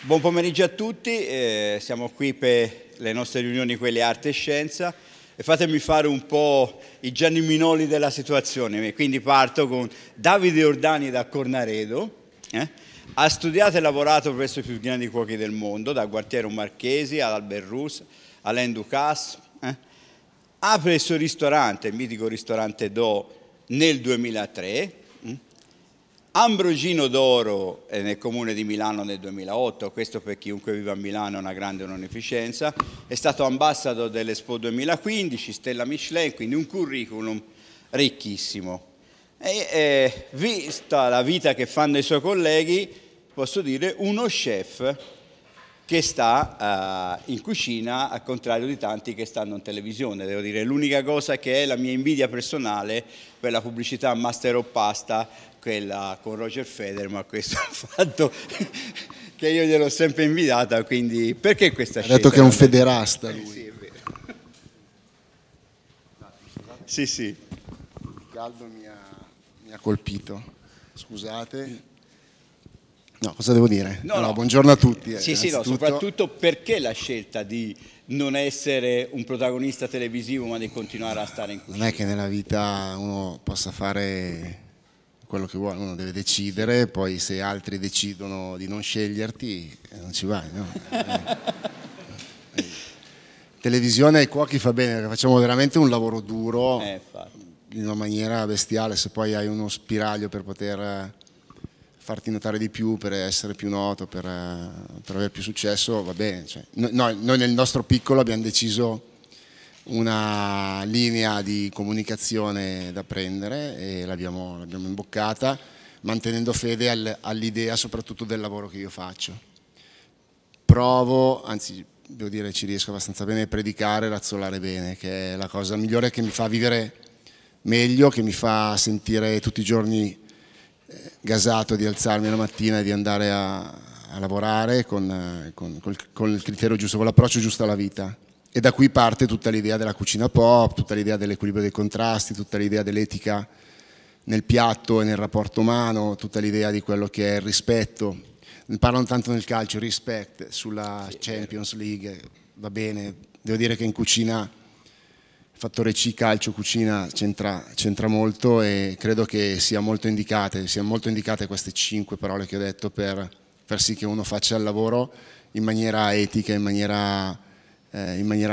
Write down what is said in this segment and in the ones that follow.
Buon pomeriggio a tutti, siamo qui per le nostre riunioni, quelle arte e scienza, e fatemi fare un po' i Gianni Minoli della situazione. Quindi parto con Davide Oldani da Cornaredo, ha studiato e lavorato presso i più grandi cuochi del mondo, da Gualtiero Marchesi ad Albert Rousse, Alain Ducasse, apre il suo ristorante, il mitico ristorante Do, nel 2003, Ambrogino d'Oro nel comune di Milano nel 2008, questo per chiunque viva a Milano è una grande onorificenza, è stato ambassador dell'Expo 2015, Stella Michelin, quindi un curriculum ricchissimo. E vista la vita che fanno i suoi colleghi, posso dire uno chef che sta in cucina, al contrario di tanti che stanno in televisione. Devo dire, l'unica cosa che è la mia invidia personale per la pubblicità Master of Pasta, quella con Roger Federer, ma questo è un fatto che io gliel'ho sempre invidiata, quindi perché questa scelta? Ha detto che è un federasta lui. Sì, è vero. Sì, sì. Il caldo mi ha colpito, scusate. No, cosa devo dire? No, no. Buongiorno a tutti. Sì, sì, no, soprattutto perché la scelta di non essere un protagonista televisivo ma di continuare a stare in cucina? Non è che nella vita uno possa fare quello che vuole, uno deve decidere, poi se altri decidono di non sceglierti non ci vai, no? Televisione ai cuochi fa bene, perché facciamo veramente un lavoro duro, in una maniera bestiale, se poi hai uno spiraglio per poter farti notare di più, per essere più noto, per avere più successo, va bene. Cioè, noi nel nostro piccolo abbiamo deciso una linea di comunicazione da prendere e l'abbiamo imboccata, mantenendo fede all'idea soprattutto del lavoro che io faccio. Provo, anzi devo dire ci riesco abbastanza bene a predicare e razzolare bene, che è la cosa migliore che mi fa vivere meglio, che mi fa sentire tutti i giorni gasato di alzarmi la mattina e di andare a lavorare con il criterio giusto, con l'approccio giusto alla vita. E da qui parte tutta l'idea della cucina pop, tutta l'idea dell'equilibrio dei contrasti, tutta l'idea dell'etica nel piatto e nel rapporto umano, tutta l'idea di quello che è il rispetto. Ne parlano tanto nel calcio, respect, sulla Champions League, va bene, devo dire che in cucina fattore C, calcio, cucina c'entra molto e credo che siano molto indicate queste 5 parole che ho detto per far sì che uno faccia il lavoro in maniera etica, in maniera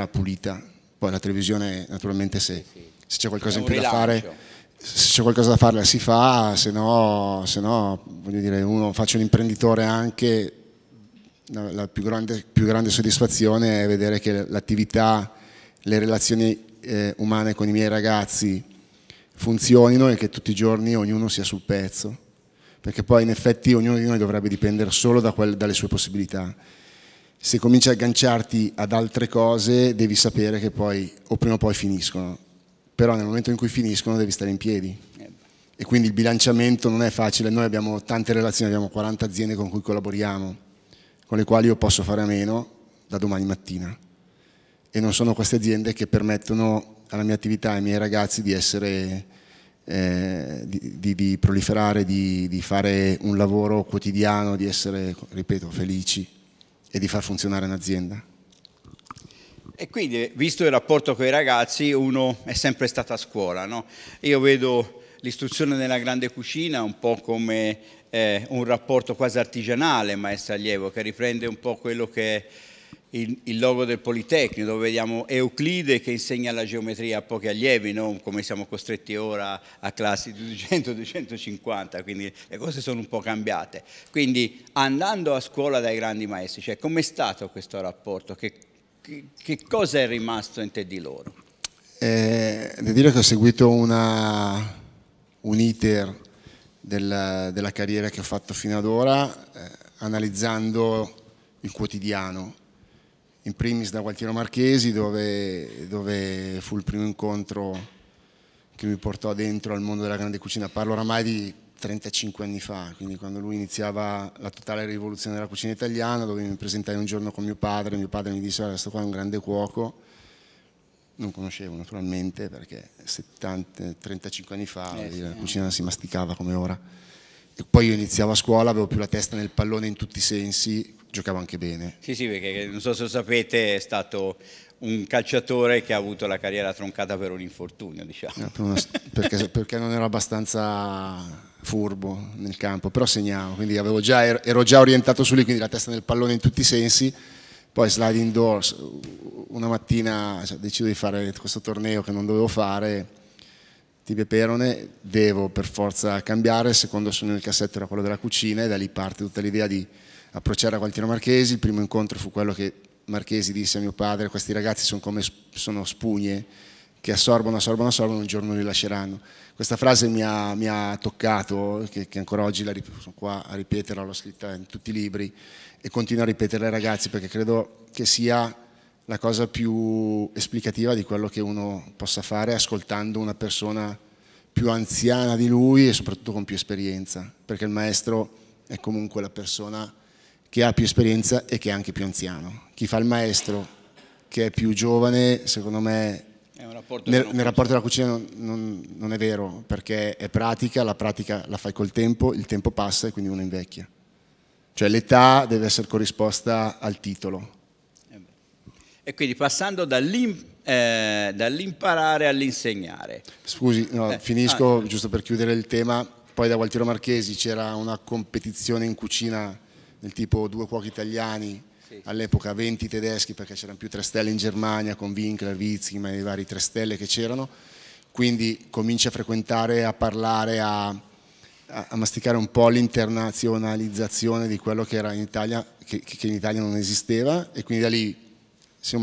pulita. Poi la televisione naturalmente se c'è qualcosa in più da fare, se c'è qualcosa da fare la si fa, se no voglio dire, uno faccia un imprenditore anche, la più grande soddisfazione è vedere che l'attività, le relazioni umane con i miei ragazzi funzionino e che tutti i giorni ognuno sia sul pezzo, perché poi in effetti ognuno di noi dovrebbe dipendere solo dalle sue possibilità. Se cominci a agganciarti ad altre cose devi sapere che poi o prima o poi finiscono, però nel momento in cui finiscono devi stare in piedi e quindi il bilanciamento non è facile. Noi abbiamo tante relazioni, abbiamo 40 aziende con cui collaboriamo, con le quali io posso fare a meno da domani mattina. E non sono queste aziende che permettono alla mia attività, ai miei ragazzi di essere, di proliferare, di fare un lavoro quotidiano, di essere, ripeto, felici e di far funzionare un'azienda. E quindi, visto il rapporto con i ragazzi, uno è sempre stato a scuola, no? Io vedo l'istruzione nella grande cucina un po' come un rapporto quasi artigianale, maestro-allievo, che riprende un po' quello che è il logo del Politecnico, dove vediamo Euclide che insegna la geometria a pochi allievi, non come siamo costretti ora a classi di 200-250, quindi le cose sono un po' cambiate. Quindi andando a scuola dai grandi maestri, cioè, com'è stato questo rapporto? Che cosa è rimasto in te di loro? Devo dire che ho seguito un iter della carriera che ho fatto fino ad ora, analizzando il quotidiano. In primis da Gualtiero Marchesi, dove fu il primo incontro che mi portò dentro al mondo della grande cucina. Parlo oramai di 35 anni fa, quindi quando lui iniziava la totale rivoluzione della cucina italiana, dove mi presentai un giorno con mio padre mi disse: questo qua è un grande cuoco. Non conoscevo naturalmente, perché 35 anni fa la cucina si masticava come ora. Poi io iniziavo a scuola, avevo più la testa nel pallone in tutti i sensi, giocavo anche bene. Sì, sì, perché non so se lo sapete, è stato un calciatore che ha avuto la carriera troncata per un infortunio, diciamo. Perché non ero abbastanza furbo nel campo, però segnavo, quindi avevo già, ero già orientato su lui, quindi la testa nel pallone in tutti i sensi. Poi sliding doors, una mattina decido di fare questo torneo che non dovevo fare, Tibia Perone, devo per forza cambiare, il secondo sogno nel cassetto era quello della cucina e da lì parte tutta l'idea di approcciare a Gualtiero Marchesi. Il primo incontro fu quello che Marchesi disse a mio padre: questi ragazzi sono come spugne che assorbono, un giorno li lasceranno. Questa frase mi ha toccato, che ancora oggi sono qua a ripeterla, l'ho scritta in tutti i libri e continuo a ripeterla ai ragazzi perché credo che sia la cosa più esplicativa di quello che uno possa fare ascoltando una persona più anziana di lui e soprattutto con più esperienza, perché il maestro è comunque la persona che ha più esperienza e che è anche più anziano. Chi fa il maestro che è più giovane, secondo me, nel rapporto della cucina non è vero, perché è pratica la fai col tempo, il tempo passa e quindi uno invecchia. Cioè l'età deve essere corrisposta al titolo. E quindi passando dall'imparare all'insegnare. Scusi, no, finisco giusto per chiudere il tema. Poi da Gualtiero Marchesi c'era una competizione in cucina del tipo 2 cuochi italiani, sì, all'epoca 20 tedeschi, perché c'erano più 3 stelle in Germania con Winkler, Vizzi, ma i vari 3 stelle che c'erano. Quindi cominci a frequentare, a parlare, a masticare un po' l'internazionalizzazione di quello che era in Italia, che in Italia non esisteva, e quindi da lì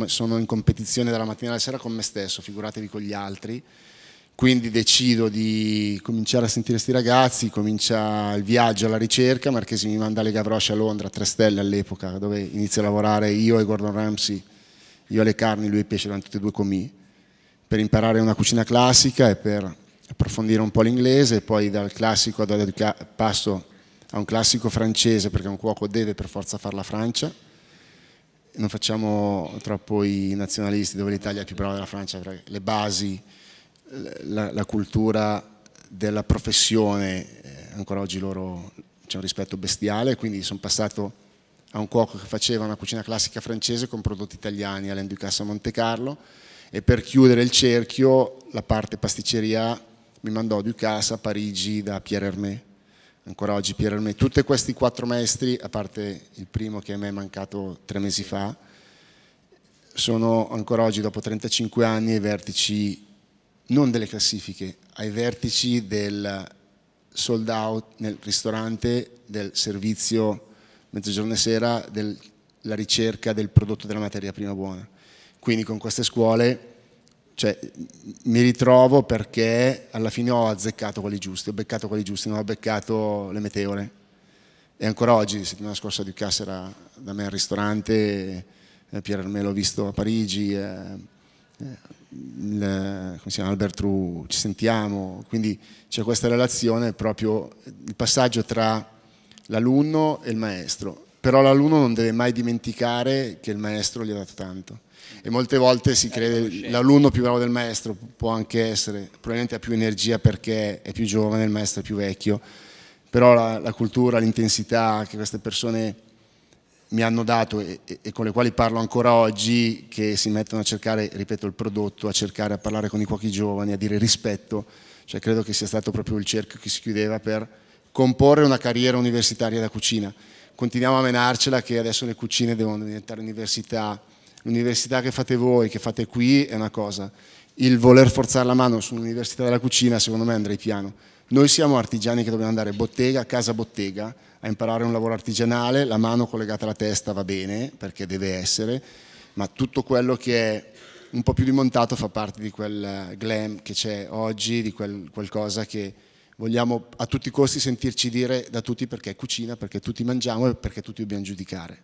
sono in competizione dalla mattina alla sera con me stesso, figuratevi con gli altri. Quindi decido di cominciare a sentire questi ragazzi, comincia il viaggio alla ricerca. Marchesi mi manda alle Gavroche a Londra, 3 stelle all'epoca, dove inizio a lavorare io e Gordon Ramsay, io alle carni, lui ai pesci, erano tutti e due commis, per imparare una cucina classica e per approfondire un po' l'inglese. Poi dal classico passo a un classico francese, perché un cuoco deve per forza fare la Francia. Non facciamo troppo i nazionalisti, dove l'Italia è più brava della Francia, perché le basi, la cultura della professione, ancora oggi loro c'è un rispetto bestiale. Quindi sono passato a un cuoco che faceva una cucina classica francese con prodotti italiani, Alain Ducasse a Monte Carlo, e per chiudere il cerchio la parte pasticceria mi mandò Ducasse a Parigi da Pierre Hermé. Ancora oggi Pierre Hermé. Tutti questi 4 maestri, a parte il primo che a me è mancato 3 mesi fa, sono ancora oggi, dopo 35 anni, ai vertici, non delle classifiche, ai vertici del sold out nel ristorante, del servizio mezzogiorno e sera, della ricerca del prodotto, della materia prima buona. Quindi con queste scuole, cioè, mi ritrovo perché alla fine ho azzeccato quelli giusti, ho beccato quelli giusti, non ho beccato le meteore. E ancora oggi, la settimana scorsa Ducasse era da me al ristorante, Pierre Hermé l'ho visto a Parigi, come si chiama, Albert Roux, ci sentiamo. Quindi c'è questa relazione, proprio il passaggio tra l'alunno e il maestro. Però l'alunno non deve mai dimenticare che il maestro gli ha dato tanto. E molte volte si crede l'alunno più bravo del maestro, può anche essere, probabilmente ha più energia perché è più giovane, il maestro è più vecchio, però la cultura, l'intensità che queste persone mi hanno dato e con le quali parlo ancora oggi, che si mettono a cercare, ripeto, il prodotto, a cercare, a parlare con i cuochi giovani, a dire rispetto, cioè credo che sia stato proprio il cerchio che si chiudeva per comporre una carriera universitaria da cucina. Continuiamo a menarcela che adesso le cucine devono diventare università. L'università che fate voi, che fate qui, è una cosa. Il voler forzare la mano su un'università della cucina, secondo me, andrei piano. Noi siamo artigiani che dobbiamo andare bottega, casa bottega, a imparare un lavoro artigianale, la mano collegata alla testa va bene, perché deve essere, ma tutto quello che è un po' più rimontato fa parte di quel glam che c'è oggi, di qualcosa che vogliamo a tutti i costi sentirci dire da tutti, perché è cucina, perché tutti mangiamo e perché tutti dobbiamo giudicare.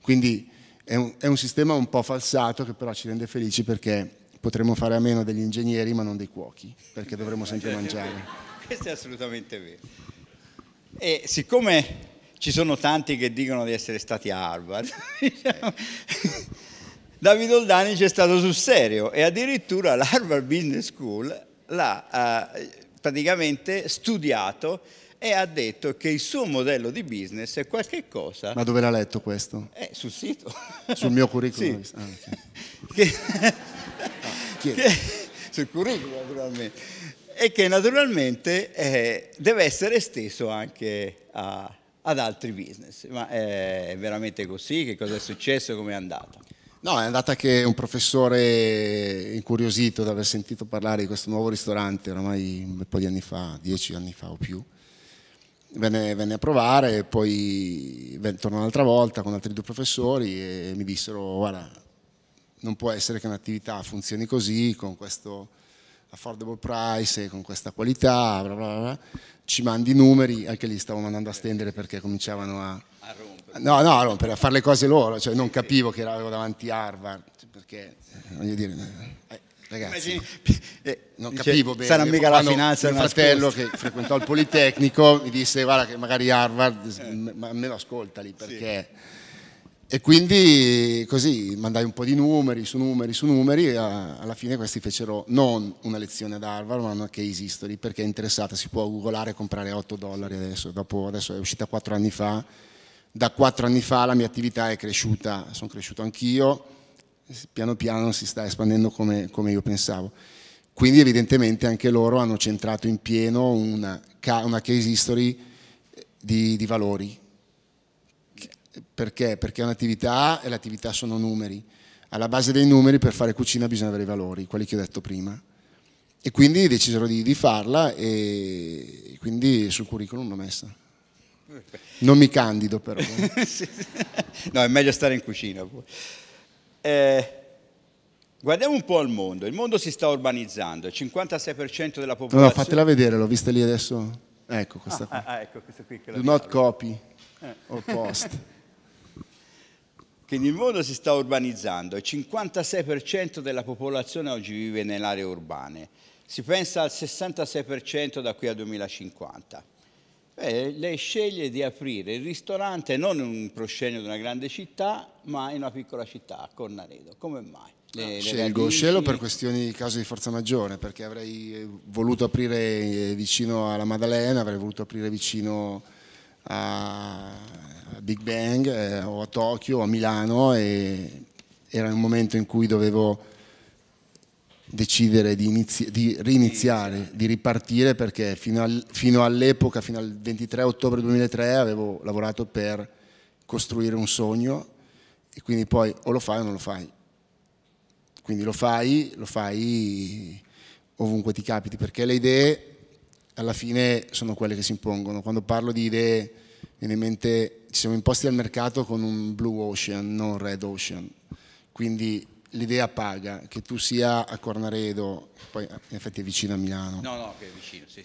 Quindi è un sistema un po' falsato che però ci rende felici, perché potremmo fare a meno degli ingegneri ma non dei cuochi, perché dovremmo sempre mangiare. Questo è assolutamente vero. E siccome ci sono tanti che dicono di essere stati a Harvard, diciamo, Davide Oldani c'è stato sul serio e addirittura l'Harvard Business School l'ha praticamente studiato e ha detto che il suo modello di business è qualche cosa... Ma dove l'ha letto questo? Sul sito. Sul mio curriculum? Sì. Ah, okay. Sul curriculum, naturalmente. E che naturalmente deve essere esteso anche ad altri business. Ma è veramente così? Che cosa è successo? Come è andata? No, è andata che un professore incuriosito da aver sentito parlare di questo nuovo ristorante oramai un po' di anni fa, 10 anni fa o più, venne a provare, poi tornò un'altra volta con altri due professori e mi dissero: guarda, non può essere che un'attività funzioni così, con questo affordable price e con questa qualità, bla bla bla, ci mandi i numeri. Anche lì stavo mandando a stendere perché cominciavano a rompere. No, no, a rompere, a fare le cose loro, cioè non capivo che avevo davanti Harvard, perché voglio dire, ragazzi, non capivo bene. Sarà mica la finanza. Mio fratello che frequentò il Politecnico mi disse: guarda che magari Harvard, ma me lo ascolta lì, perché... Sì. E quindi così mandai un po' di numeri su numeri su numeri e alla fine questi fecero non una lezione ad Harvard ma una case history, perché è interessata, si può googolare e comprare $8 adesso. Adesso è uscita 4 anni fa, da 4 anni fa la mia attività è cresciuta, sono cresciuto anch'io, piano piano si sta espandendo come io pensavo. Quindi evidentemente anche loro hanno centrato in pieno una case history di valori. Perché? Perché è un'attività e l'attività sono numeri. Alla base dei numeri per fare cucina bisogna avere i valori, quelli che ho detto prima. E quindi decisero di farla e quindi sul curriculum l'ho messa. Non mi candido però. No, è meglio stare in cucina. Guardiamo un po' al mondo. Il mondo si sta urbanizzando, il 56% della popolazione... No, fatela vedere, l'ho vista lì adesso. Ecco questa qui. Ecco questa qui che Do not copy. O post. Quindi il mondo si sta urbanizzando, il 56% della popolazione oggi vive nelle aree urbane, si pensa al 66% da qui al 2050. Lei sceglie di aprire il ristorante non in un proscenio di una grande città, ma in una piccola città, a Cornaredo. Come mai? Scelgo per questioni di caso di forza maggiore, perché avrei voluto aprire vicino alla Maddalena, avrei voluto aprire vicino a Big Bang o a Tokyo o a Milano, e era un momento in cui dovevo decidere di riniziare, di ripartire, perché fino all'epoca, fino al 23 ottobre 2003 avevo lavorato per costruire un sogno, e quindi poi o lo fai o non lo fai, quindi lo fai ovunque ti capiti, perché le idee alla fine sono quelle che si impongono. Quando parlo di idee, viene in mente, ci siamo imposti al mercato con un blue ocean, non red ocean, quindi l'idea paga, che tu sia a Cornaredo, poi in effetti è vicino a Milano, no, che è vicino, sì.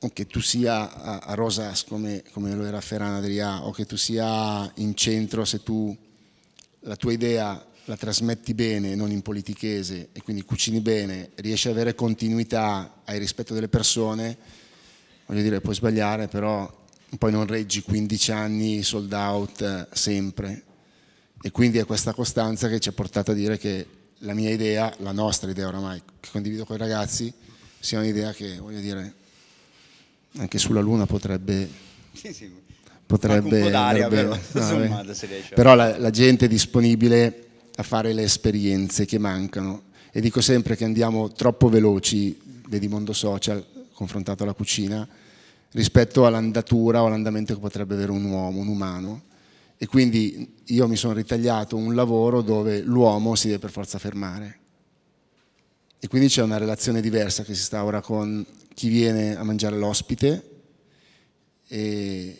O che tu sia a Rosas come lo era Ferran Adrià, o che tu sia in centro, se tu la tua idea la trasmetti bene, non in politichese, e quindi cucini bene, riesci ad avere continuità, hai rispetto delle persone, voglio dire, puoi sbagliare, però poi non reggi 15 anni sold out sempre. E quindi è questa costanza che ci ha portato a dire che la mia idea, la nostra idea oramai, che condivido con i ragazzi, sia un'idea che, voglio dire, anche sulla Luna potrebbe andare bene. Però la gente è disponibile a fare le esperienze che mancano, e dico sempre che andiamo troppo veloci, vedi mondo social confrontato alla cucina, rispetto all'andatura o all'andamento che potrebbe avere un uomo, un umano, e quindi io mi sono ritagliato un lavoro dove l'uomo si deve per forza fermare, e quindi c'è una relazione diversa che si instaura con chi viene a mangiare, l'ospite e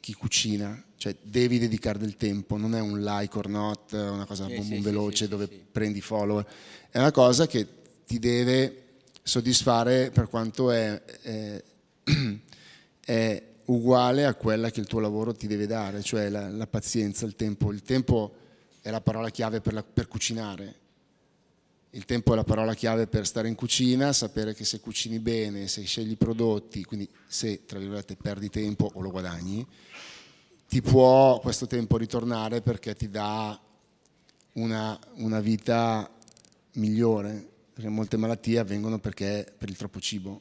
chi cucina. Cioè devi dedicare del tempo, non è un like or not, una cosa veloce dove prendi follower, è una cosa che ti deve soddisfare per quanto è uguale a quella che il tuo lavoro ti deve dare, cioè la pazienza, il tempo. Il tempo è la parola chiave per cucinare, il tempo è la parola chiave per stare in cucina, sapere che se cucini bene, se scegli i prodotti, quindi se tra virgolette perdi tempo o lo guadagni, ti può questo tempo ritornare, perché ti dà una vita migliore, perché molte malattie avvengono perché per il troppo cibo.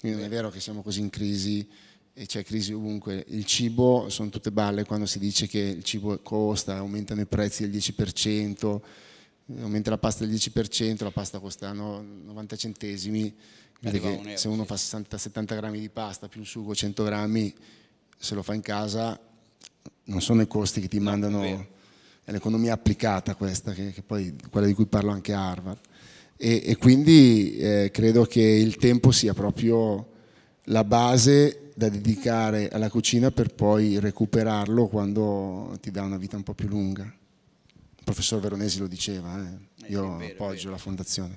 Quindi non è vero che siamo così in crisi e c'è crisi ovunque. Il cibo, sono tutte balle quando si dice che il cibo costa, aumentano i prezzi del 10%, aumenta la pasta del 10%, la pasta costa 90 centesimi, che se uno fa 60-70 grammi di pasta più un sugo 100 grammi, se lo fa in casa non sono i costi che ti mandano, è l'economia applicata questa, che poi quella di cui parlo anche a Harvard. E quindi credo che il tempo sia proprio la base da dedicare alla cucina per poi recuperarlo quando ti dà una vita un po' più lunga. Il professor Veronesi lo diceva, io appoggio la fondazione.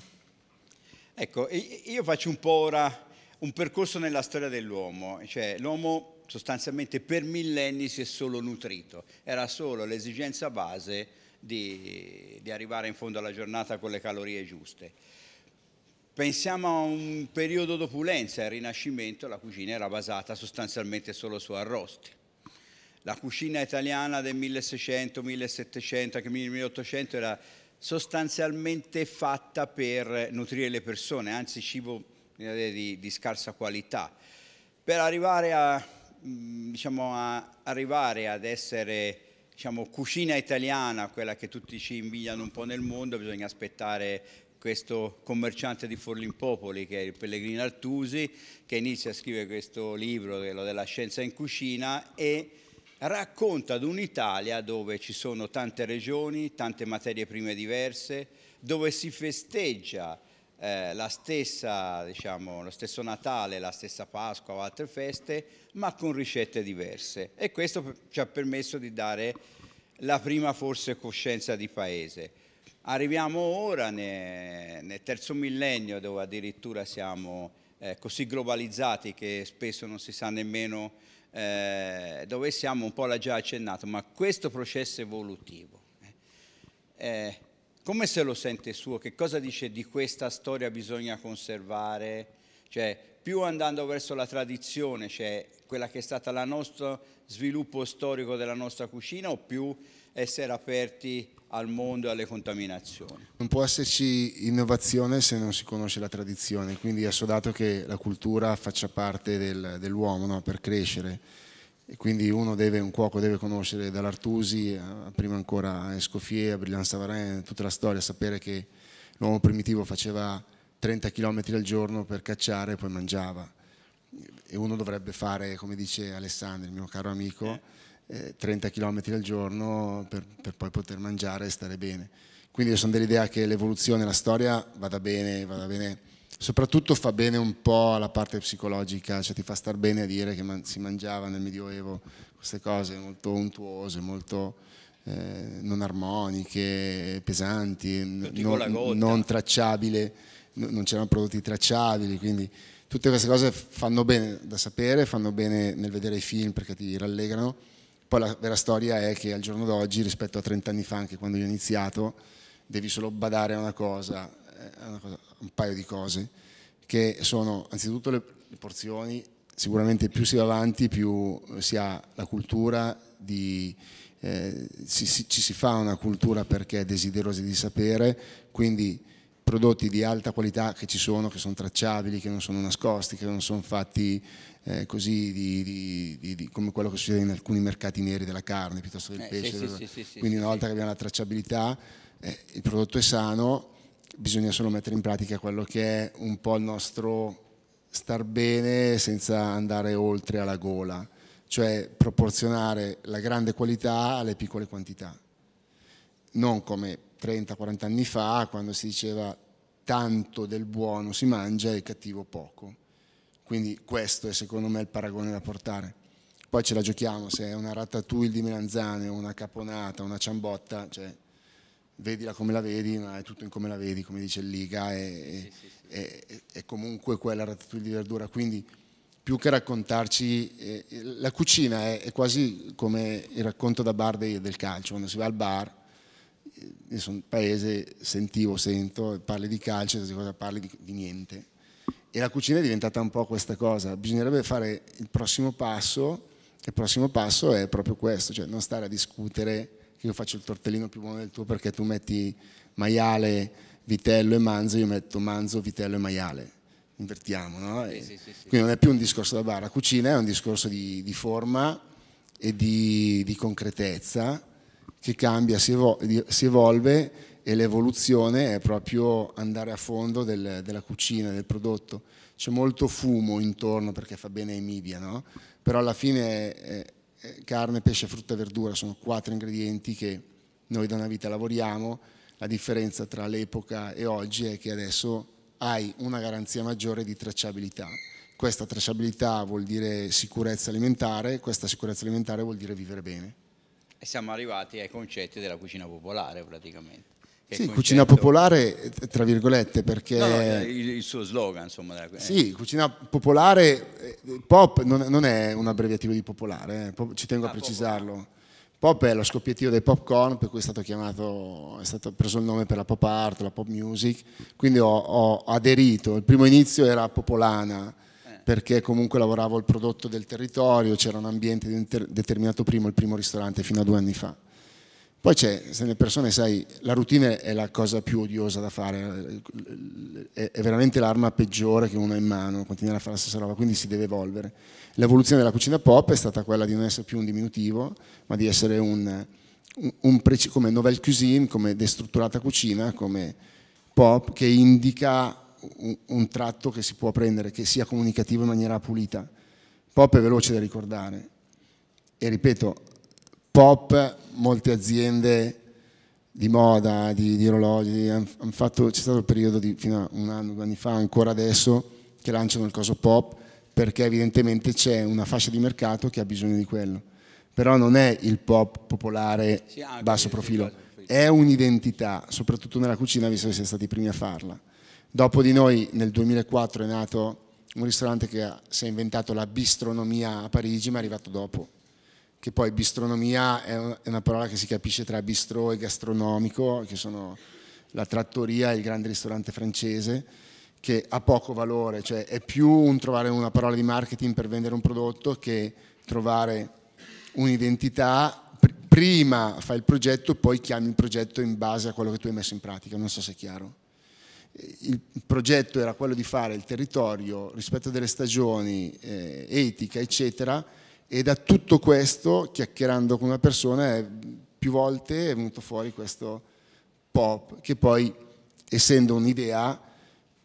Ecco, io faccio un po' ora un percorso nella storia dell'uomo, cioè l'uomo sostanzialmente per millenni si è solo nutrito, era solo l'esigenza base di arrivare in fondo alla giornata con le calorie giuste. Pensiamo a un periodo d'opulenza, il Rinascimento, la cucina era basata sostanzialmente solo su arrosti. La cucina italiana del 1600, 1700, anche 1800 era sostanzialmente fatta per nutrire le persone, anzi cibo di scarsa qualità. Per arrivare a, diciamo, arrivare ad essere, diciamo, cucina italiana, quella che tutti ci invidiano un po' nel mondo, bisogna aspettare questo commerciante di Forlimpopoli, che è il Pellegrino Artusi, che inizia a scrivere questo libro della scienza in cucina e racconta di un'Italia dove ci sono tante regioni, tante materie prime diverse, dove si festeggia la stessa, diciamo, lo stesso Natale, la stessa Pasqua o altre feste, ma con ricette diverse. E questo ci ha permesso di dare la prima forse coscienza di paese. Arriviamo ora nel terzo millennio, dove addirittura siamo così globalizzati che spesso non si sa nemmeno dove siamo, un po' l'ha già accennato, ma questo processo evolutivo, come se lo sente suo? Che cosa dice di questa storia bisogna conservare? Cioè, più andando verso la tradizione, cioè quella che è stata la nostra sviluppo storico della nostra cucina, o più essere aperti al mondo e alle contaminazioni? Non può esserci innovazione se non si conosce la tradizione, quindi è assodato che la cultura faccia parte dell'uomo, no? Per crescere, e quindi un cuoco deve conoscere dall'Artusi a prima ancora a Escoffier, a Brillan Savarin, tutta la storia, sapere che l'uomo primitivo faceva 30 km al giorno per cacciare e poi mangiava, e uno dovrebbe fare, come dice Alessandro, il mio caro amico, 30 km al giorno per poi poter mangiare e stare bene. Quindi io sono dell'idea che l'evoluzione, la storia vada bene, soprattutto fa bene un po' alla parte psicologica, cioè ti fa star bene a dire che si mangiava nel Medioevo queste cose molto untuose, molto non armoniche, pesanti, non tracciabili, non c'erano prodotti tracciabili, quindi tutte queste cose fanno bene da sapere, fanno bene nel vedere i film perché ti rallegrano. Poi la vera storia è che al giorno d'oggi, rispetto a 30 anni fa, anche quando io ho iniziato, devi solo badare a un paio di cose, che sono anzitutto le porzioni. Sicuramente più si va avanti, più si ha la cultura, ci si fa una cultura perché è desiderosi di sapere, quindi prodotti di alta qualità che ci sono, che sono tracciabili, che non sono nascosti, che non sono fatti così come quello che succede in alcuni mercati neri della carne piuttosto che del pesce. Quindi una volta che abbiamo la tracciabilità, il prodotto è sano, bisogna solo mettere in pratica quello che è un po' il nostro star bene senza andare oltre alla gola, cioè proporzionare la grande qualità alle piccole quantità, non come 30-40 anni fa quando si diceva tanto del buono si mangia e il cattivo poco. Quindi questo è secondo me il paragone da portare. Poi ce la giochiamo, se è una ratatouille di melanzane, una caponata, una ciambotta, cioè vedila come la vedi, ma è tutto in come la vedi, come dice il Liga, è comunque quella ratatouille di verdura. Quindi più che raccontarci, la cucina è quasi come il racconto da bar del calcio, quando si va al bar, io sono paese, sento, parli di calcio, parli di niente. E la cucina è diventata un po' questa cosa, bisognerebbe fare il prossimo passo, e il prossimo passo è proprio questo, cioè non stare a discutere che io faccio il tortellino più buono del tuo perché tu metti maiale, vitello e manzo, io metto manzo, vitello e maiale. invertiamo, no? Sì. Quindi non è più un discorso da bar, la cucina è un discorso di forma e di concretezza che cambia, si evolve, e l'evoluzione è proprio andare a fondo della cucina, del prodotto. C'è molto fumo intorno perché fa bene ai media, no? Però alla fine carne, pesce, frutta e verdura sono 4 ingredienti che noi da una vita lavoriamo. La differenza tra l'epoca e oggi è che adesso hai una garanzia maggiore di tracciabilità. Questa tracciabilità vuol dire sicurezza alimentare, questa sicurezza alimentare vuol dire vivere bene. E siamo arrivati ai concetti della cucina popolare praticamente. Sì, concetto... cucina popolare tra virgolette, perché il suo slogan, insomma. Sì, cucina popolare, pop non è un abbreviativo di popolare, ci tengo a precisarlo. Pop è lo scoppiettio dei popcorn, per cui è stato preso il nome per la pop art, la pop music, quindi ho aderito. Il primo inizio era popolana, perché comunque lavoravo il prodotto del territorio, c'era un ambiente determinato, il primo ristorante fino a 2 anni fa. Poi c'è, se le persone, sai, la routine è la cosa più odiosa da fare, è veramente l'arma peggiore che uno ha in mano, continuare a fare la stessa roba, quindi si deve evolvere. L'evoluzione della cucina pop è stata quella di non essere più un diminutivo, ma di essere come nouvelle cuisine, come destrutturata cucina, come pop, che indica un tratto che si può prendere, che sia comunicativo in maniera pulita. Pop è veloce da ricordare e, ripeto, pop, molte aziende di moda, di orologi, c'è stato il periodo fino a 1 anno, 2 anni fa, ancora adesso, che lanciano il coso pop, perché evidentemente c'è una fascia di mercato che ha bisogno di quello. Però non è il pop popolare, basso profilo, è un'identità, soprattutto nella cucina, visto che siamo stati i primi a farla. Dopo di noi, nel 2004, è nato un ristorante che si è inventato la bistronomia a Parigi, ma è arrivato dopo. Che poi bistronomia è una parola che si capisce tra bistro e gastronomico, che sono la trattoria e il grande ristorante francese, che ha poco valore, cioè è più un trovare una parola di marketing per vendere un prodotto che trovare un'identità. Prima fai il progetto, poi chiami il progetto in base a quello che tu hai messo in pratica, non so se è chiaro. Il progetto era quello di fare il territorio, rispetto delle stagioni, etica, eccetera, e da tutto questo, chiacchierando con una persona, più volte è venuto fuori questo pop, che poi, essendo un'idea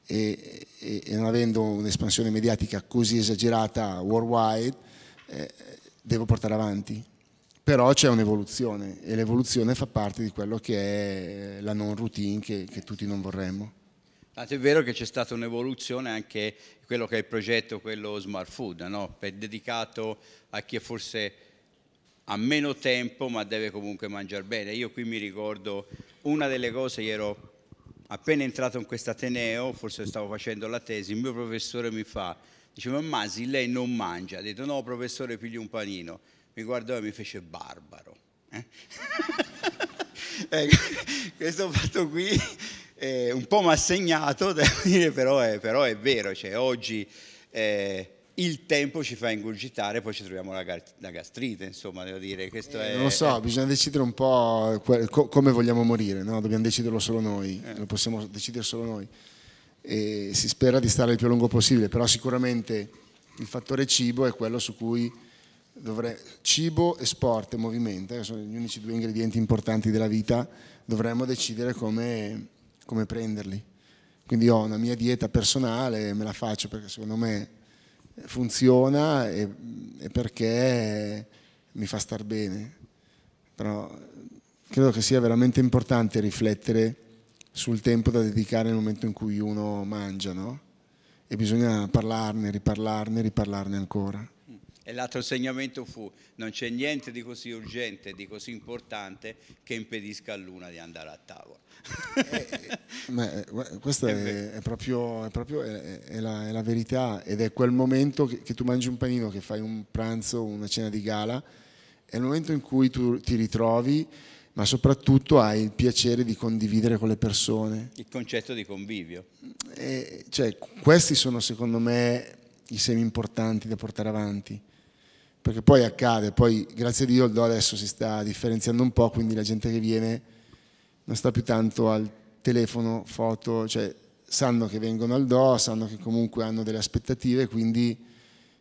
e non avendo un'espansione mediatica così esagerata worldwide, devo portare avanti. Però c'è un'evoluzione, e l'evoluzione fa parte di quello che è la non routine che tutti non vorremmo. Tanto è vero che c'è stata un'evoluzione anche quello che è il progetto, quello Smart Food, no? Dedicato a chi forse ha meno tempo ma deve comunque mangiare bene. Io qui mi ricordo una delle cose, io ero appena entrato in quest'ateneo, forse stavo facendo la tesi, il mio professore mi fa, diceva: Masi, lei non mangia. Ha detto: no professore, pigli un panino. Mi guardò e mi fece: barbaro. Questo fatto qui un po' mi ha segnato, devo dire, però è vero, cioè, oggi il tempo ci fa ingurgitare, poi ci troviamo la gastrite, insomma, devo dire. Questo è... Non lo so, bisogna decidere un po' come vogliamo morire, no? Dobbiamo deciderlo solo noi, lo possiamo decidere solo noi. E si spera di stare il più a lungo possibile, però sicuramente il fattore cibo è quello su cui cibo e sport e movimento, che sono gli unici 2 ingredienti importanti della vita, dovremmo decidere come prenderli. Quindi ho una mia dieta personale, me la faccio perché secondo me funziona e perché mi fa star bene. Però credo che sia veramente importante riflettere sul tempo da dedicare nel momento in cui uno mangia, no? E bisogna parlarne, riparlarne, riparlarne ancora. E l'altro insegnamento fu: non c'è niente di così urgente, di così importante che impedisca all'una di andare a tavola. Questa è la verità, ed è quel momento che tu mangi un panino, che fai un pranzo, una cena di gala, è il momento in cui tu ti ritrovi, ma soprattutto hai il piacere di condividere con le persone. Il concetto di convivio. Cioè, questi sono secondo me i semi importanti da portare avanti. Perché poi accade, poi grazie a Dio il Do adesso si sta differenziando un po', quindi la gente che viene non sta più tanto al telefono, foto, cioè sanno che vengono al Do, sanno che comunque hanno delle aspettative, quindi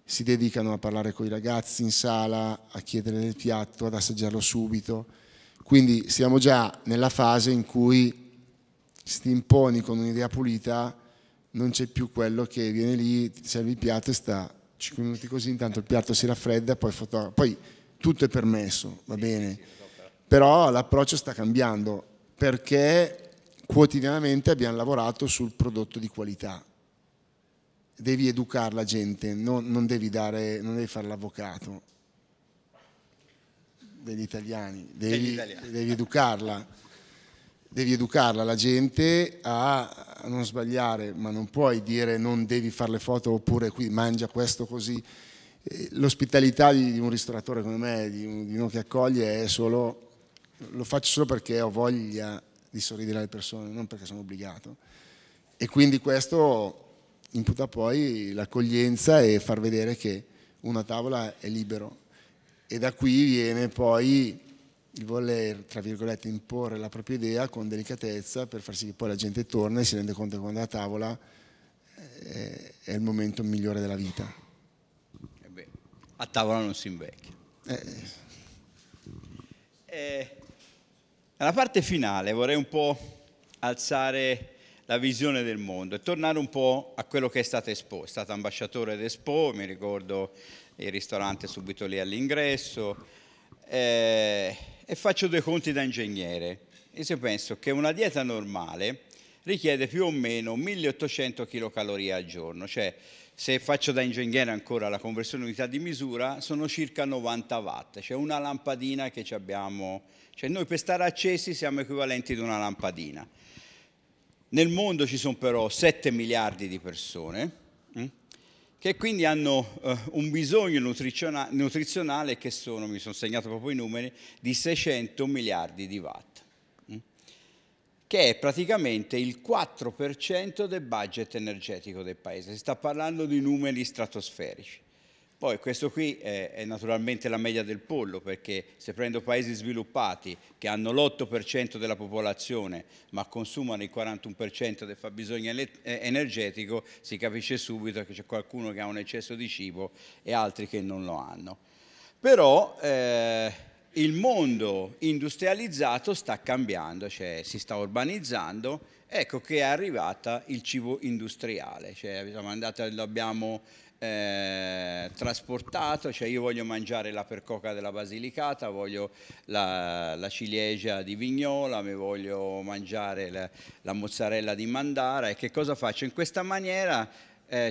si dedicano a parlare con i ragazzi in sala, a chiedere del piatto, ad assaggiarlo subito. Quindi siamo già nella fase in cui ti imponi con un'idea pulita, non c'è più quello che viene lì, ti serve il piatto e sta 5 minuti così, intanto il piatto si raffredda, poi tutto è permesso, va bene. Però l'approccio sta cambiando, perché quotidianamente abbiamo lavorato sul prodotto di qualità. Devi educare la gente, non devi fare l'avvocato degli italiani, devi educarla la gente a non sbagliare, ma non puoi dire non devi fare le foto oppure qui mangia questo così. L'ospitalità di un ristoratore come me, di uno che accoglie, è solo, lo faccio solo perché ho voglia di sorridere alle persone, non perché sono obbligato. E quindi questo imputa poi l'accoglienza e far vedere che una tavola è libero, e da qui viene poi il voler, tra virgolette, imporre la propria idea con delicatezza per far sì che poi la gente torna e si rende conto che quando è a tavola è il momento migliore della vita. Eh beh, a tavola non si invecchia. Alla parte finale vorrei un po' alzare la visione del mondo e tornare un po' a quello che è stato Expo. È stato ambasciatore d'Expo, mi ricordo il ristorante subito lì all'ingresso, e faccio due conti da ingegnere. E se penso che una dieta normale richiede più o meno 1800 kcal al giorno, cioè se faccio da ingegnere ancora la conversione unità di misura, sono circa 90 watt, cioè una lampadina che ci abbiamo, cioè noi per stare accesi siamo equivalenti ad una lampadina. Nel mondo ci sono però 7 miliardi di persone che quindi hanno un bisogno nutrizionale che sono, mi sono segnato proprio i numeri, di 600 miliardi di watt, che è praticamente il 4% del budget energetico del paese. Si sta parlando di numeri stratosferici. Poi questo qui è naturalmente la media del pollo, perché se prendo paesi sviluppati che hanno l'8% della popolazione ma consumano il 41% del fabbisogno energetico, si capisce subito che c'è qualcuno che ha un eccesso di cibo e altri che non lo hanno. Però il mondo industrializzato sta cambiando, cioè si sta urbanizzando, ecco che è arrivata il cibo industriale, cioè l'abbiamo trasportato, cioè io voglio mangiare l'apercoca della Basilicata, voglio la ciliegia di Vignola, mi voglio mangiare la mozzarella di Mandara, e che cosa faccio? In questa maniera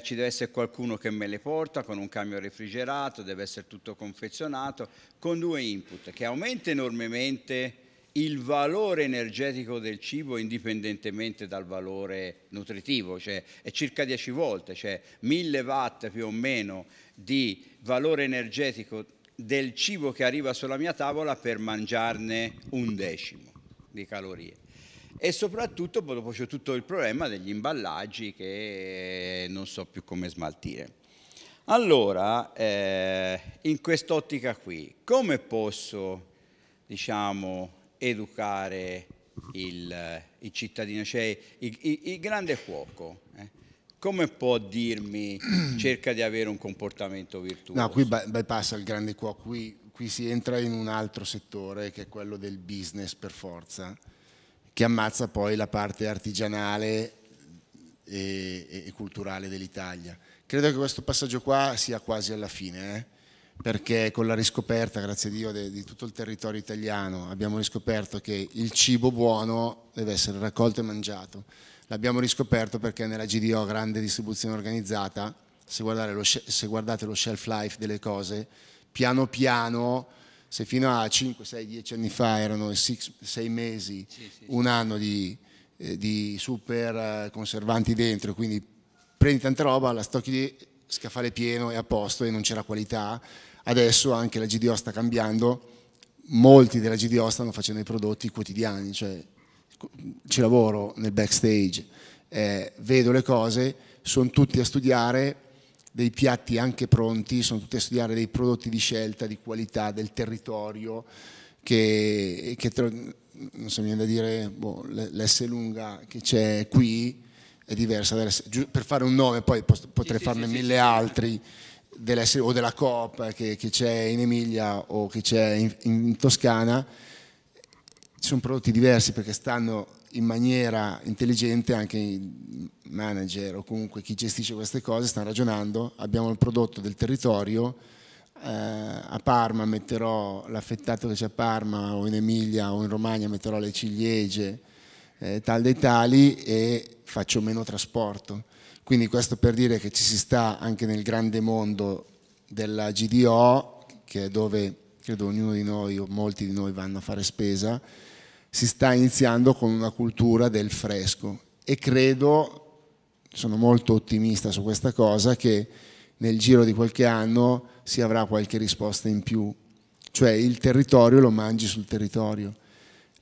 ci deve essere qualcuno che me le porta con un camion refrigerato, deve essere tutto confezionato, con due input che aumenta enormemente il valore energetico del cibo indipendentemente dal valore nutritivo, cioè è circa 10 volte, cioè 1000 watt più o meno di valore energetico del cibo che arriva sulla mia tavola per mangiarne 1/10 di calorie. E soprattutto dopo c'è tutto il problema degli imballaggi che non so più come smaltire. Allora, in quest'ottica qui, come posso, diciamo, educare il cittadino, cioè il grande cuoco, come può dirmi cerca di avere un comportamento virtuoso? No, qui bypassa il grande cuoco, qui si entra in un altro settore che è quello del business per forza, che ammazza poi la parte artigianale e culturale dell'Italia. Credo che questo passaggio qua sia quasi alla fine, perché con la riscoperta, grazie a Dio, di tutto il territorio italiano abbiamo riscoperto che il cibo buono deve essere raccolto e mangiato. L'abbiamo riscoperto perché nella GDO, grande distribuzione organizzata, se guardate lo shelf life delle cose, piano piano, se fino a 5, 6, 10 anni fa erano 6 mesi, un anno di super conservanti dentro, quindi prendi tanta roba, la stocchi lì, scaffale pieno e a posto e non c'era qualità. Adesso anche la GDO sta cambiando, molti della GDO stanno facendo i prodotti quotidiani, cioè ci lavoro nel backstage, vedo le cose, sono tutti a studiare dei piatti anche pronti, sono tutti a studiare dei prodotti di scelta, di qualità, del territorio, che non so, mi viene da dire, boh, l'S lunga che c'è qui è diversa per fare un nome, poi potrei farne mille altri, o della Coop che c'è in Emilia o che c'è in Toscana. Sono prodotti diversi perché stanno in maniera intelligente anche i manager o comunque chi gestisce queste cose stanno ragionando. Abbiamo il prodotto del territorio, a Parma metterò l'affettato che c'è a Parma, o in Emilia o in Romagna metterò le ciliegie, tal dei tali, e faccio meno trasporto. Quindi questo per dire che ci si sta anche nel grande mondo della GDO, che è dove credo ognuno di noi o molti di noi vanno a fare spesa, si sta iniziando con una cultura del fresco, e credo, sono molto ottimista su questa cosa, che nel giro di qualche anno si avrà qualche risposta in più, cioè il territorio lo mangi sul territorio.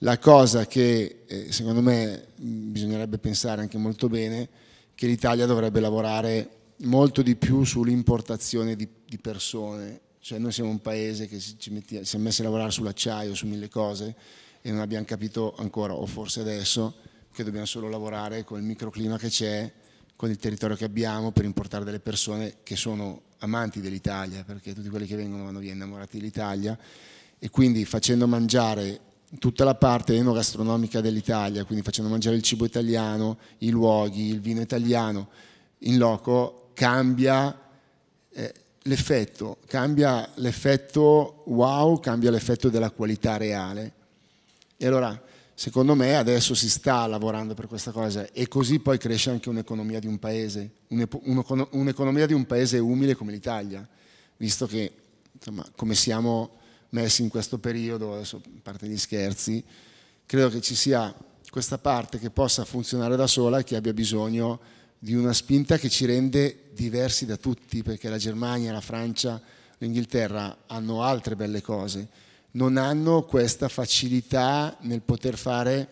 La cosa che secondo me bisognerebbe pensare anche molto bene, che l'Italia dovrebbe lavorare molto di più sull'importazione di persone, cioè noi siamo un paese che ci siamo messi a lavorare sull'acciaio, su mille cose, e non abbiamo capito ancora, o forse adesso, che dobbiamo solo lavorare col microclima che c'è, con il territorio che abbiamo, per importare delle persone che sono amanti dell'Italia, perché tutti quelli che vengono vanno via innamorati dell'Italia, e quindi facendo mangiare tutta la parte enogastronomica dell'Italia, quindi facendo mangiare il cibo italiano, i luoghi, il vino italiano, in loco, cambia l'effetto, cambia l'effetto wow, cambia l'effetto della qualità reale. E allora, secondo me, adesso si sta lavorando per questa cosa, e così poi cresce anche un'economia di un paese, un'economia di un paese umile come l'Italia, visto che, insomma, come siamo messi in questo periodo, adesso a parte gli scherzi, credo che ci sia questa parte che possa funzionare da sola e che abbia bisogno di una spinta che ci rende diversi da tutti, perché la Germania, la Francia, l'Inghilterra hanno altre belle cose. Non hanno questa facilità nel poter fare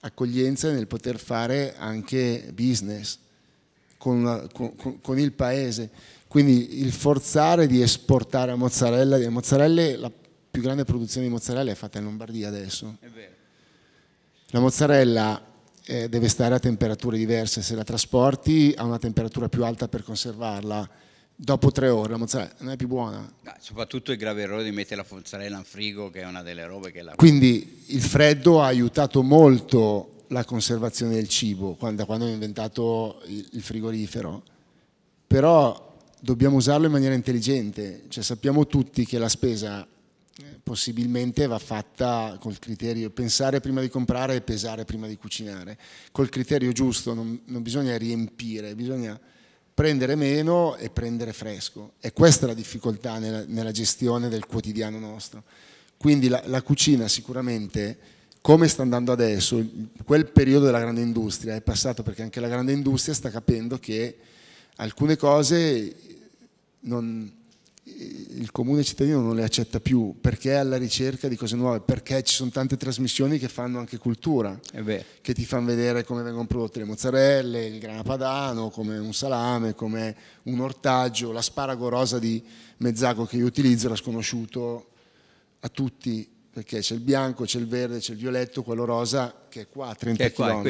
accoglienza e nel poter fare anche business con il paese. Quindi il forzare di esportare a mozzarella, la più grande produzione di mozzarella è fatta in Lombardia adesso. È vero. La mozzarella deve stare a temperature diverse, se la trasporti a una temperatura più alta per conservarla, dopo 3 ore la mozzarella non è più buona. Soprattutto il grave errore di mettere la mozzarella in frigo, che è una delle robe che la... Quindi il freddo ha aiutato molto la conservazione del cibo, quando ho inventato il frigorifero. Però dobbiamo usarlo in maniera intelligente, cioè sappiamo tutti che la spesa possibilmente va fatta col criterio pensare prima di comprare e pesare prima di cucinare, col criterio giusto. Non bisogna riempire, bisogna prendere meno e prendere fresco, e questa è la difficoltà nella gestione del quotidiano nostro. Quindi la cucina sicuramente, come sta andando adesso, quel periodo della grande industria è passato, perché anche la grande industria sta capendo che alcune cose il comune cittadino non le accetta più, perché è alla ricerca di cose nuove, perché ci sono tante trasmissioni che fanno anche cultura, che ti fanno vedere come vengono prodotte le mozzarelle, il grana padano, come un salame, come un ortaggio, l'asparago rosa di Mezzago che io utilizzo, era sconosciuto a tutti, perché c'è il bianco, c'è il verde, c'è il violetto, quello rosa che è qua a 30 km.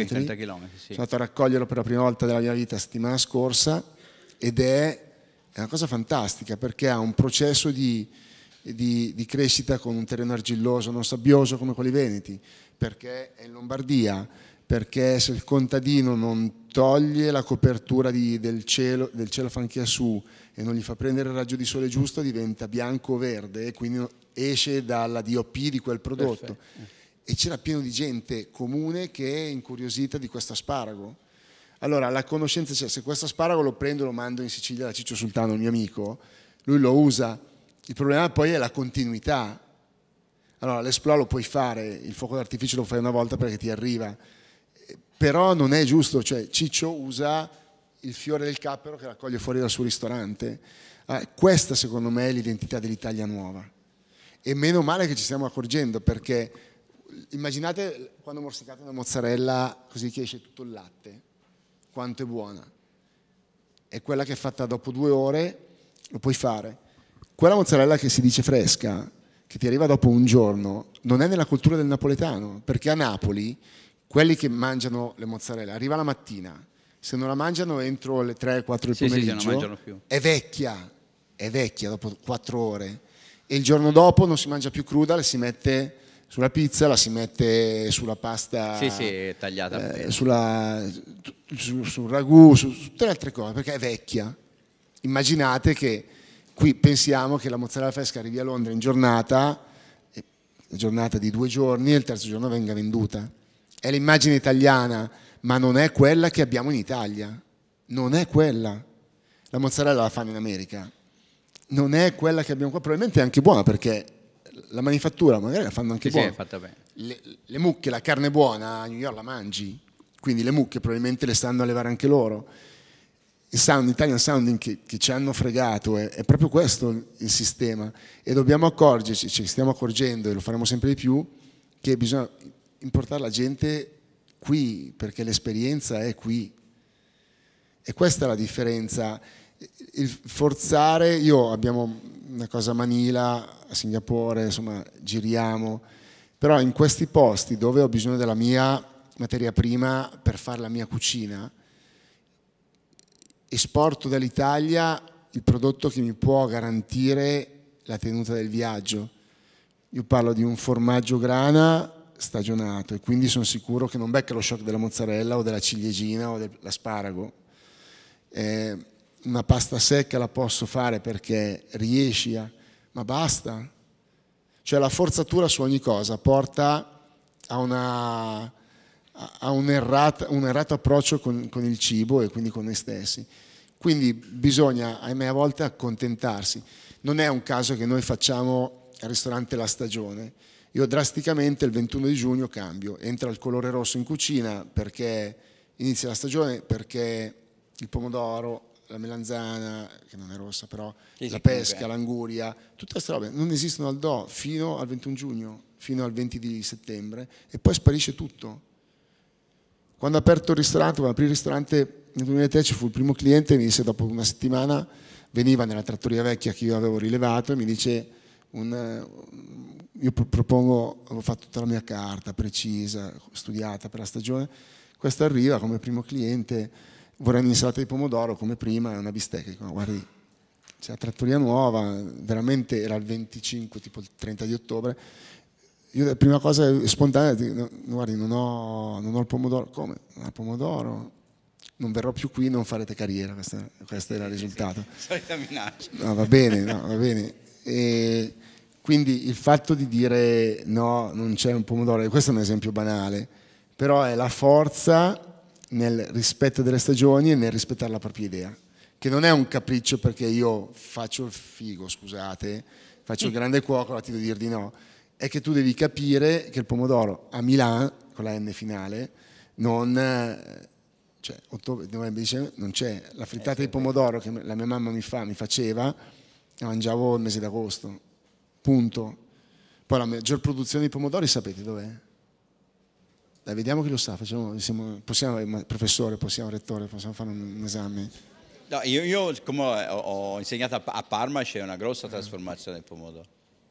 Sì. Sono andato a raccoglierlo per la prima volta della mia vita settimana scorsa, ed è una cosa fantastica, perché ha un processo di crescita con un terreno argilloso, non sabbioso come quelli veneti, perché è in Lombardia, perché se il contadino non toglie la copertura del celofan che ha su e non gli fa prendere il raggio di sole giusto, diventa bianco o verde, e quindi esce dalla DOP di quel prodotto. Perfetto. E c'era pieno di gente comune che è incuriosita di questo asparago. Allora la conoscenza c'è, se questo asparago lo prendo e lo mando in Sicilia da Ciccio Sultano, il mio amico, lui lo usa. Il problema poi è la continuità. Allora l'esploit lo puoi fare, il fuoco d'artificio lo fai una volta perché ti arriva, però non è giusto, cioè Ciccio usa il fiore del cappero che raccoglie fuori dal suo ristorante. Questa secondo me è l'identità dell'Italia nuova, e meno male che ci stiamo accorgendo, perché immaginate quando morsicate una mozzarella così che esce tutto il latte, quanto è buona. E quella che è fatta dopo 2 ore lo puoi fare. Quella mozzarella che si dice fresca, che ti arriva dopo un giorno, non è nella cultura del napoletano, perché a Napoli quelli che mangiano le mozzarella arriva la mattina, se non la mangiano entro le 3-4 del pomeriggio, sì, non più. È vecchia dopo 4 ore e il giorno dopo non si mangia più cruda, la si mette sulla pizza, la si mette sulla pasta, tagliata, sul ragù, su tutte le altre cose, perché è vecchia. Immaginate che qui pensiamo che la mozzarella fresca arrivi a Londra in giornata, di 2 giorni, e il terzo giorno venga venduta. È l'immagine italiana, ma non è quella che abbiamo in Italia, non è quella. La mozzarella la fanno in America, non è quella che abbiamo qua, probabilmente è anche buona perché la manifattura magari la fanno anche buona. Sì, è fatta bene. Le mucche, la carne buona a New York la mangi, quindi le mucche probabilmente le stanno a levare anche loro. Il sound, Italian sounding che ci hanno fregato, è proprio questo il sistema, e dobbiamo accorgerci, ci stiamo accorgendo e lo faremo sempre di più, che bisogna importare la gente qui, perché l'esperienza è qui, e questa è la differenza. Il forzare, abbiamo una cosa a Manila, a Singapore, insomma giriamo, però in questi posti dove ho bisogno della mia materia prima per fare la mia cucina, esporto dall'Italia il prodotto che mi può garantire la tenuta del viaggio. Io parlo di un formaggio grana stagionato e quindi sono sicuro che non becca lo shock della mozzarella o della ciliegina o dell'asparago. Una pasta secca la posso fare perché riesci a... ma basta. Cioè la forzatura su ogni cosa porta a una... ha un errato approccio con il cibo e quindi con noi stessi. Quindi bisogna, ahimè, a volte accontentarsi. Non è un caso che noi facciamo al ristorante la stagione. Io drasticamente il 21 di giugno cambio, entra il colore rosso in cucina perché inizia la stagione, perché il pomodoro, la melanzana, che non è rossa però, la pesca, l'anguria, tutte queste robe non esistono al Do fino al 21 giugno, fino al 20 di settembre, e poi sparisce tutto. Quando ho aperto il ristorante, nel 2003 ci fu il primo cliente e mi disse, dopo una settimana, veniva nella trattoria vecchia che io avevo rilevato e mi dice, io propongo, avevo fatto tutta la mia carta precisa, studiata per la stagione, questo arriva come primo cliente, vorrei un'insalata di pomodoro come prima, una bistecca. Dico, guardi, c'è la trattoria nuova, veramente era il 25, tipo il 30 di ottobre. Io la prima cosa spontanea, guardi, non ho il pomodoro. Come? Non ho il pomodoro? Non verrò più qui, non farete carriera, questo era il risultato. Solita minaccia. No, va bene, E quindi il fatto di dire no, non c'è un pomodoro, questo è un esempio banale, però è la forza nel rispetto delle stagioni e nel rispettare la propria idea, che non è un capriccio perché io faccio il figo, scusate, faccio il grande cuoco, la ti devo dire di no. È che tu devi capire che il pomodoro a Milano, con la N finale, cioè, ottobre, novembre, dicembre, non c'è. La frittata di pomodoro che la mia mamma mi faceva, la mangiavo il mese d'agosto, punto. Poi la maggior produzione di pomodori, sapete dov'è? La vediamo chi lo sa, possiamo rettore, possiamo fare un esame. No, io come ho insegnato a Parma, c'è una grossa trasformazione del pomodoro.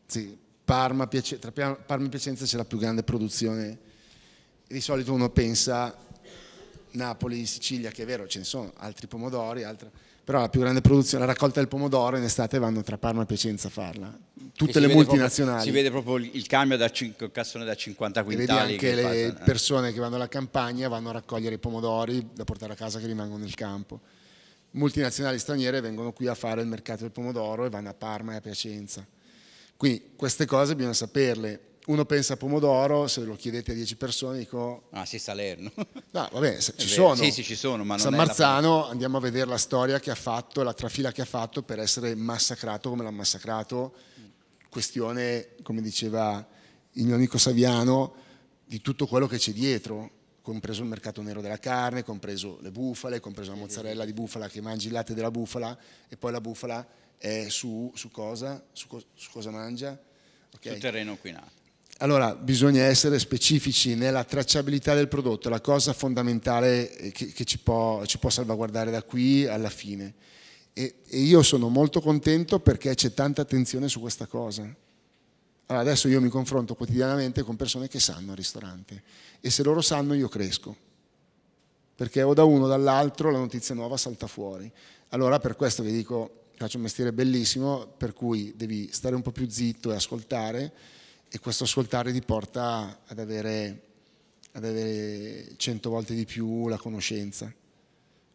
Sì. Tra Parma e Piacenza c'è la più grande produzione. Di solito uno pensa Napoli, Sicilia, che è vero, ce ne sono altri pomodori, però la più grande produzione, la raccolta del pomodoro in estate vanno tra Parma e Piacenza a farla. Tutte le multinazionali. Si vede proprio il camion da cassone da 50 quintali. E vedi anche le persone che vanno alla campagna, vanno a raccogliere i pomodori da portare a casa che rimangono nel campo. Multinazionali straniere vengono qui a fare il mercato del pomodoro e vanno a Parma e a Piacenza. Quindi queste cose bisogna saperle. Uno pensa a pomodoro, se lo chiedete a 10 persone dico... Ah sì, Salerno. No, vabbè, ci sono. Sì, ci sono, ma non San Marzano, andiamo a vedere la storia che ha fatto, la trafila che ha fatto per essere massacrato come l'ha massacrato. Questione, come diceva il mio amico Saviano, di tutto quello che c'è dietro, compreso il mercato nero della carne, compreso le bufale, compreso la mozzarella di bufala che mangi il latte della bufala e poi la bufala... è su cosa mangia, okay. Sul terreno inquinato. Allora bisogna essere specifici nella tracciabilità del prodotto, la cosa fondamentale che ci può salvaguardare da qui alla fine, e io sono molto contento perché c'è tanta attenzione su questa cosa. Allora, adesso io mi confronto quotidianamente con persone che sanno al ristorante e se loro sanno io cresco, perché o da uno o dall'altro la notizia nuova salta fuori. Allora per questo vi dico, faccio un mestiere bellissimo per cui devi stare un po' più zitto e ascoltare, e questo ascoltare ti porta ad avere 100 volte di più la conoscenza,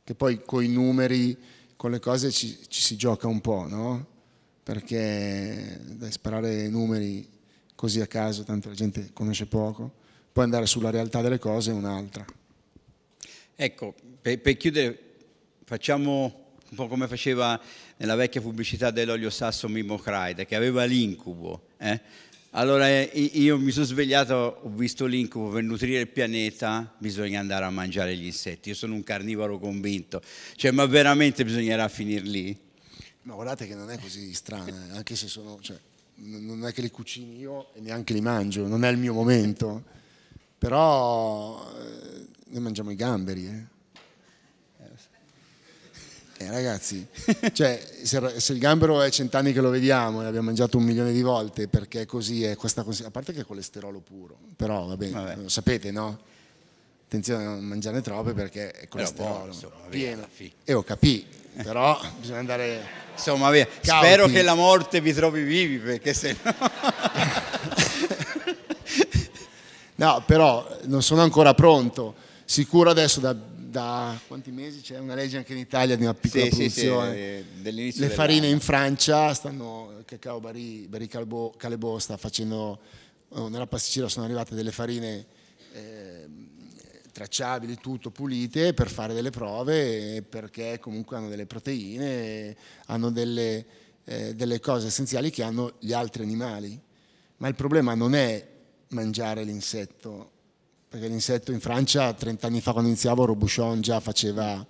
che poi coi numeri, con le cose ci si gioca un po', no? Perché dai, sparare numeri così a caso, tanto la gente conosce poco, poi andare sulla realtà delle cose è un'altra. Ecco, per chiudere facciamo un po' come faceva nella vecchia pubblicità dell'olio sasso Mimmo Craida, che aveva l'incubo, Allora io mi sono svegliato, ho visto l'incubo: per nutrire il pianeta bisogna andare a mangiare gli insetti. Io sono un carnivoro convinto, cioè, ma veramente bisognerà finir lì? Ma guardate che non è così strana, anche se sono, cioè, non è che li cucini io e neanche li mangio, non è il mio momento, però noi mangiamo i gamberi, ragazzi, cioè, se il gambero è 100 anni che lo vediamo e l'abbiamo mangiato 1 milione di volte, perché così è questa cosa, a parte che è colesterolo puro, però vabbè. Lo sapete, no? Attenzione a non mangiarne troppe perché è colesterolo pieno. E ho capito, però bisogna andare, insomma, via. Cauti. Spero che la morte vi trovi vivi, perché se no... No, però non sono ancora pronto, sicuro adesso da quanti mesi c'è una legge anche in Italia di una piccola produzione, le farine in Francia stanno, Cacao Barry Calebo sta facendo, nella pasticcera sono arrivate delle farine tracciabili, tutto pulite, per fare delle prove, perché comunque hanno delle proteine, hanno delle cose essenziali che hanno gli altri animali. Ma il problema non è mangiare l'insetto, perché l'insetto in Francia 30 anni fa, quando iniziavo, Robuchon già faceva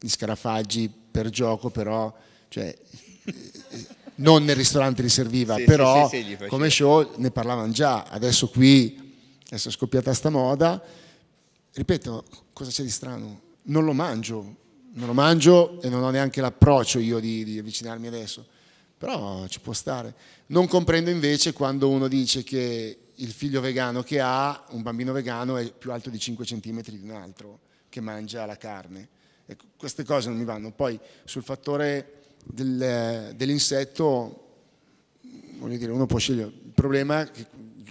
gli scarafaggi per gioco, però, cioè, non nel ristorante li serviva, però come show ne parlavano già. Adesso qui, adesso è scoppiata sta moda, ripeto, cosa c'è di strano? Non lo mangio e non ho neanche l'approccio io di avvicinarmi adesso, però ci può stare. Non comprendo invece quando uno dice che il figlio vegano che ha, un bambino vegano, è più alto di 5 cm di un altro che mangia la carne. E queste cose non mi vanno. Poi sul fattore dell'insetto, voglio dire, uno può scegliere. Il problema,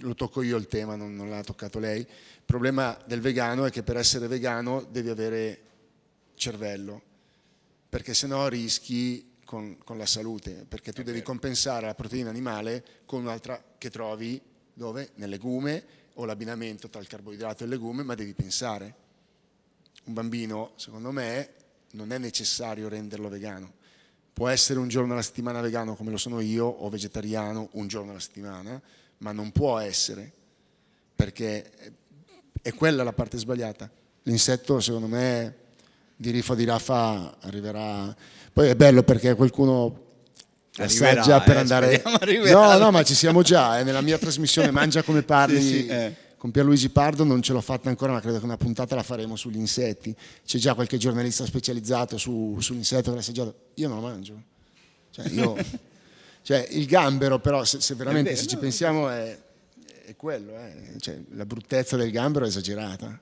lo tocco io il tema, non l'ha toccato lei, il problema del vegano è che per essere vegano devi avere cervello, perché sennò rischi con la salute, perché tu devi compensare la proteina animale con un'altra che trovi dove? Nel legume, o l'abbinamento tra il carboidrato e il legume, ma devi pensare. Un bambino, secondo me, non è necessario renderlo vegano. Può essere un giorno alla settimana vegano come lo sono io, o vegetariano un giorno alla settimana, ma non può essere, perché è quella la parte sbagliata. L'insetto, secondo me, di riffa di raffa arriverà. Poi è bello perché qualcuno... Arriverà, già per andare... No, ma ci siamo già, nella mia trasmissione Mangia come parli, con Pierluigi Pardo non ce l'ho fatta ancora, ma credo che una puntata la faremo sugli insetti. C'è già qualche giornalista specializzato sull'insetto che l'ha assaggiato. Io non lo mangio, cioè il gambero, però se veramente vero, se ci pensiamo è quello, cioè, la bruttezza del gambero è esagerata.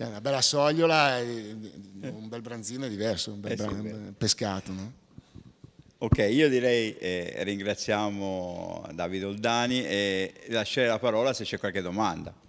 Una bella sogliola, un bel branzino è diverso, un bel pescato, no? Ok, io direi ringraziamo Davide Oldani e lascerei la parola se c'è qualche domanda.